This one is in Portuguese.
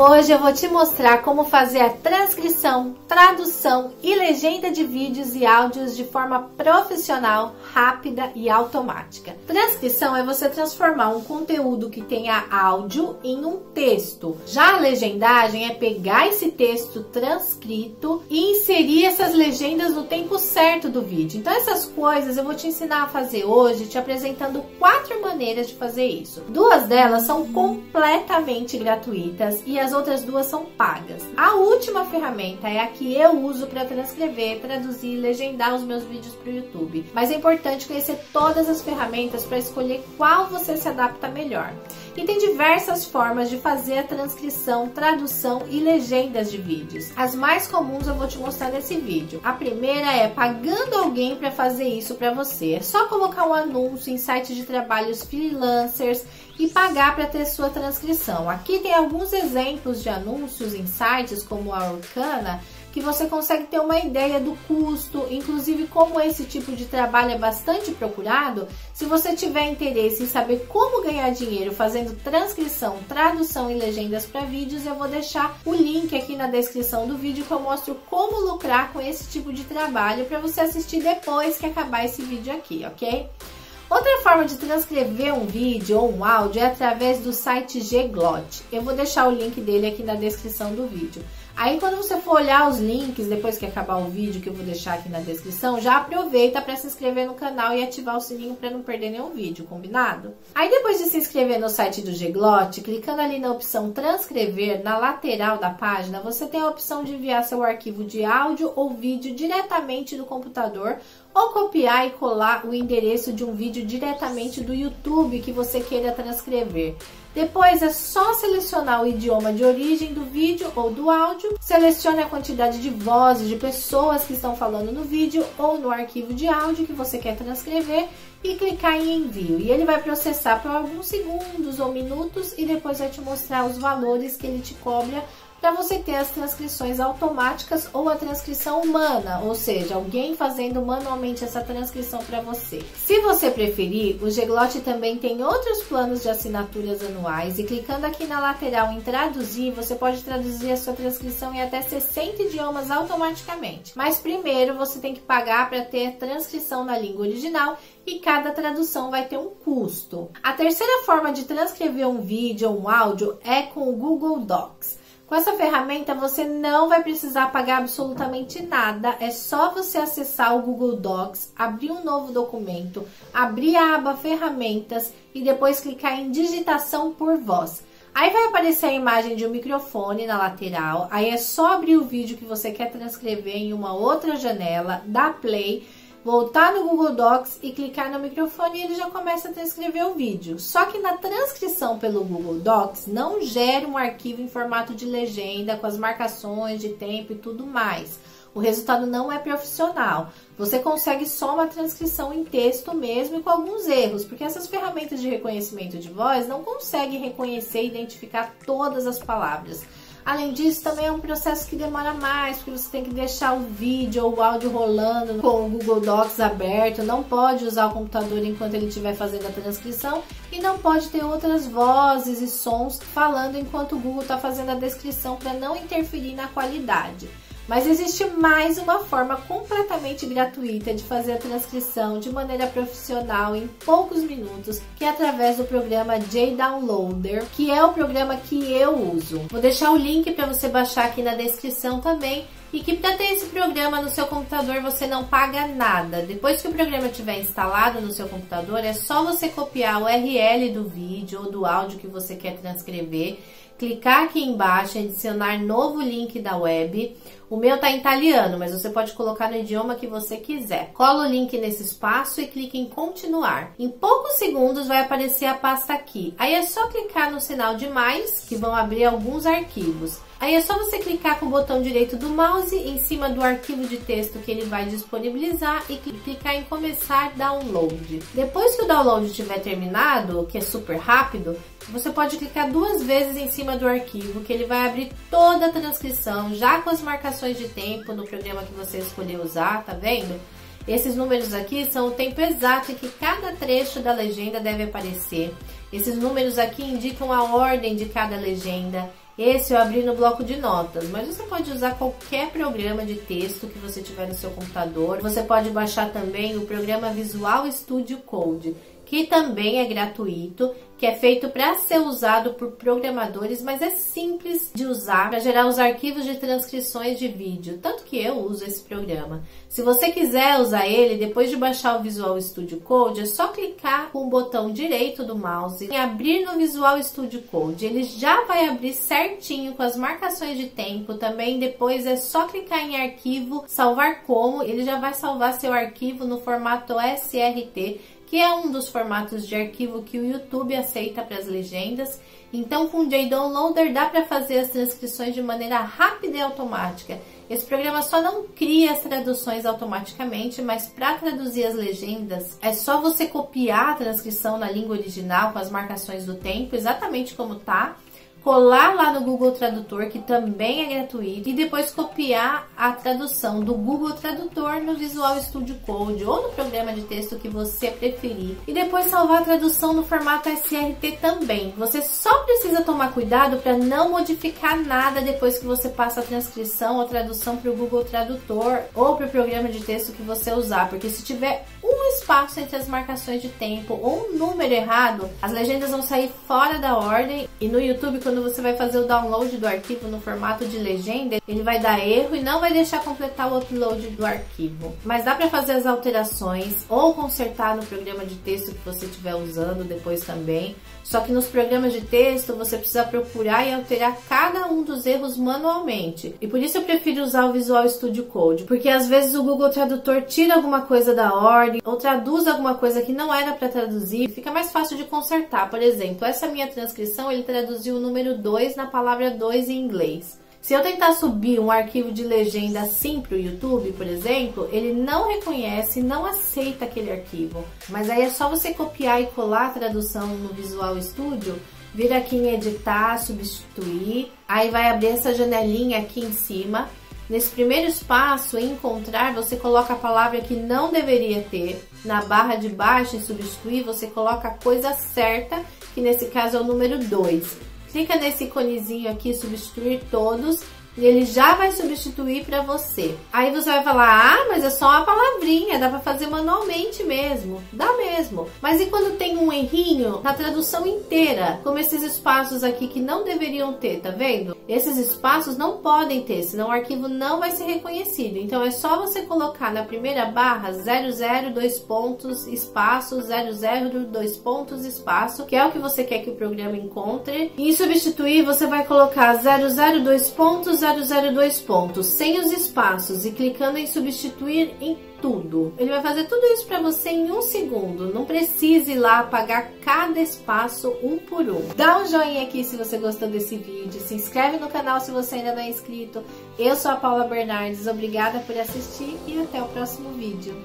Hoje eu vou te mostrar como fazer a transcrição, tradução e legenda de vídeos e áudios de forma profissional, rápida e automática. Transcrição é você transformar um conteúdo que tenha áudio em um texto. Já a legendagem é pegar esse texto transcrito e inserir essas legendas no tempo certo do vídeo. Então essas coisas eu vou te ensinar a fazer hoje, te apresentando 4 maneiras de fazer isso. 2 delas são completamente gratuitas e as outras 2 são pagas. A última ferramenta é a que eu uso para transcrever, traduzir e legendar os meus vídeos para o YouTube. Mas é importante conhecer todas as ferramentas para escolher qual você se adapta melhor. E tem diversas formas de fazer a transcrição, tradução e legendas de vídeos. As mais comuns eu vou te mostrar nesse vídeo. A primeira é pagando alguém para fazer isso para você. É só colocar um anúncio em sites de trabalhos freelancers e pagar para ter sua transcrição. Aqui tem alguns exemplos de anúncios em sites como a Orcana, que você consegue ter uma ideia do custo. Inclusive, como esse tipo de trabalho é bastante procurado, se você tiver interesse em saber como ganhar dinheiro fazendo transcrição, tradução e legendas para vídeos, eu vou deixar o link aqui na descrição do vídeo que eu mostro como lucrar com esse tipo de trabalho para você assistir depois que acabar esse vídeo aqui, ok? Outra forma de transcrever um vídeo ou um áudio é através do site Gglot. Eu vou deixar o link dele aqui na descrição do vídeo. Aí quando você for olhar os links, depois que acabar o vídeo que eu vou deixar aqui na descrição, já aproveita para se inscrever no canal e ativar o sininho para não perder nenhum vídeo, combinado? Aí depois de se inscrever no site do Gglot, clicando ali na opção transcrever, na lateral da página, você tem a opção de enviar seu arquivo de áudio ou vídeo diretamente do computador ou copiar e colar o endereço de um vídeo diretamente do YouTube que você queira transcrever. Depois é só selecionar o idioma de origem do vídeo ou do áudio, selecione a quantidade de vozes de pessoas que estão falando no vídeo ou no arquivo de áudio que você quer transcrever e clicar em envio. E ele vai processar por alguns segundos ou minutos e depois vai te mostrar os valores que ele te cobra para você ter as transcrições automáticas ou a transcrição humana, ou seja, alguém fazendo manualmente essa transcrição para você. Se você preferir, o Gglot também tem outros planos de assinaturas anuais e clicando aqui na lateral em traduzir, você pode traduzir a sua transcrição em até 60 idiomas automaticamente. Mas primeiro você tem que pagar para ter transcrição na língua original e cada tradução vai ter um custo. A terceira forma de transcrever um vídeo ou um áudio é com o Google Docs. Com essa ferramenta você não vai precisar pagar absolutamente nada, é só você acessar o Google Docs, abrir um novo documento, abrir a aba ferramentas e depois clicar em digitação por voz. Aí vai aparecer a imagem de um microfone na lateral, aí é só abrir o vídeo que você quer transcrever em uma outra janela, dar play, voltar no Google Docs e clicar no microfone e ele já começa a transcrever o vídeo. Só que na transcrição pelo Google Docs não gera um arquivo em formato de legenda com as marcações de tempo e tudo mais. O resultado não é profissional. Você consegue só uma transcrição em texto mesmo e com alguns erros, porque essas ferramentas de reconhecimento de voz não conseguem reconhecer e identificar todas as palavras. Além disso, também é um processo que demora mais, porque você tem que deixar o vídeo ou o áudio rolando com o Google Docs aberto, não pode usar o computador enquanto ele estiver fazendo a transcrição e não pode ter outras vozes e sons falando enquanto o Google está fazendo a descrição para não interferir na qualidade. Mas existe mais uma forma completamente gratuita de fazer a transcrição de maneira profissional em poucos minutos, que é através do programa JDownloader, que é o programa que eu uso. Vou deixar o link para você baixar aqui na descrição também. E que para ter esse programa no seu computador você não paga nada. Depois que o programa estiver instalado no seu computador, é só você copiar o URL do vídeo ou do áudio que você quer transcrever, clicar aqui embaixo, adicionar novo link da web. O meu está em italiano, mas você pode colocar no idioma que você quiser. Cola o link nesse espaço e clique em continuar. Em poucos segundos vai aparecer a pasta aqui. Aí é só clicar no sinal de mais, que vão abrir alguns arquivos. Aí é só você clicar com o botão direito do mouse em cima do arquivo de texto que ele vai disponibilizar e clicar em começar download. Depois que o download tiver terminado, que é super rápido, você pode clicar 2 vezes em cima do arquivo que ele vai abrir toda a transcrição, já com as marcações de tempo no programa que você escolher usar, tá vendo? Esses números aqui são o tempo exato em que cada trecho da legenda deve aparecer. Esses números aqui indicam a ordem de cada legenda. Esse eu abri no bloco de notas, mas você pode usar qualquer programa de texto que você tiver no seu computador. Você pode baixar também o programa Visual Studio Code, que também é gratuito, que é feito para ser usado por programadores, mas é simples de usar para gerar os arquivos de transcrições de vídeo, tanto que eu uso esse programa. Se você quiser usar ele, depois de baixar o Visual Studio Code, é só clicar com o botão direito do mouse e abrir no Visual Studio Code. Ele já vai abrir certinho com as marcações de tempo também. Depois é só clicar em arquivo, salvar como, ele já vai salvar seu arquivo no formato SRT, que é um dos formatos de arquivo que o YouTube aceita para as legendas. Então, com o JDownloader dá para fazer as transcrições de maneira rápida e automática. Esse programa só não cria as traduções automaticamente, mas para traduzir as legendas, é só você copiar a transcrição na língua original com as marcações do tempo, exatamente como tá, colar lá no Google Tradutor, que também é gratuito, e depois copiar a tradução do Google Tradutor no Visual Studio Code ou no programa de texto que você preferir, e depois salvar a tradução no formato SRT também. Você só precisa tomar cuidado para não modificar nada depois que você passa a transcrição ou tradução para o Google Tradutor ou para o programa de texto que você usar, porque se tiver um espaço entre as marcações de tempo ou um número errado, as legendas vão sair fora da ordem, e no YouTube, quando você vai fazer o download do arquivo no formato de legenda, ele vai dar erro e não vai deixar completar o upload do arquivo. Mas dá para fazer as alterações ou consertar no programa de texto que você estiver usando depois também. Só que nos programas de texto você precisa procurar e alterar cada um dos erros manualmente. E por isso eu prefiro usar o Visual Studio Code, porque às vezes o Google Tradutor tira alguma coisa da ordem ou traduz alguma coisa que não era para traduzir. Fica mais fácil de consertar. Por exemplo, essa minha transcrição, ele traduziu o número 2 na palavra 2 em inglês. Se eu tentar subir um arquivo de legenda assim para o YouTube, por exemplo, ele não reconhece, não aceita aquele arquivo. Mas aí é só você copiar e colar a tradução no Visual Studio, vir aqui em editar, substituir, aí vai abrir essa janelinha aqui em cima. Nesse primeiro espaço, em encontrar, você coloca a palavra que não deveria ter. Na barra de baixo, em substituir, você coloca a coisa certa, que nesse caso é o número 2. Clica nesse iconezinho aqui, substituir todos, e ele já vai substituir para você. Aí você vai falar, ah, mas é só uma palavrinha, dá para fazer manualmente mesmo. Dá mesmo. Mas e quando tem um errinho na tradução inteira? Como esses espaços aqui que não deveriam ter, tá vendo? Esses espaços não podem ter, senão o arquivo não vai ser reconhecido. Então é só você colocar na primeira barra 00, dois pontos, espaço, 00, dois pontos, espaço, que é o que você quer que o programa encontre. E em substituir, você vai colocar 00, dois pontos, 002 pontos, sem os espaços, e clicando em substituir em tudo. Ele vai fazer tudo isso para você em um segundo. Não precise ir lá apagar cada espaço um por um. Dá um joinha aqui se você gostou desse vídeo. Se inscreve no canal se você ainda não é inscrito. Eu sou a Paula Bernardes. Obrigada por assistir e até o próximo vídeo.